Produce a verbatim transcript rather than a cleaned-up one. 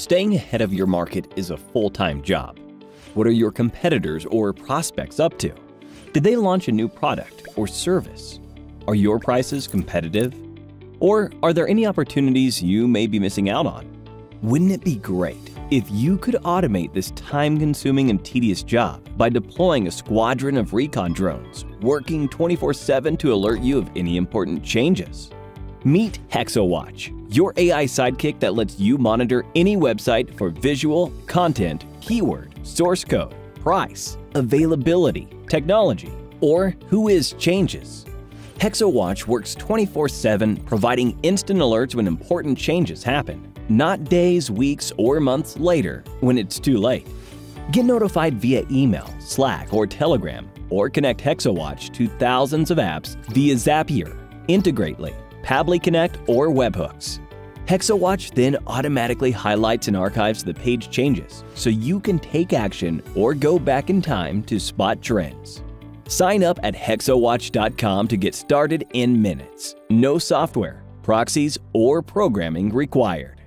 Staying ahead of your market is a full-time job. What are your competitors or prospects up to? Did they launch a new product or service? Are your prices competitive? Or are there any opportunities you may be missing out on? Wouldn't it be great if you could automate this time-consuming and tedious job by deploying a squadron of recon drones working twenty-four seven to alert you of any important changes? Meet HexoWatch, your A I sidekick that lets you monitor any website for visual, content, keyword, source code, price, availability, technology, or who is changes. HexoWatch works twenty-four seven, providing instant alerts when important changes happen, not days, weeks, or months later when it's too late. Get notified via email, Slack, or Telegram, or connect HexoWatch to thousands of apps via Zapier, Integrately, Pabbly Connect, or webhooks. HexoWatch then automatically highlights and archives the page changes so you can take action or go back in time to spot trends. Sign up at hexo watch dot com to get started in minutes. No software, proxies, or programming required.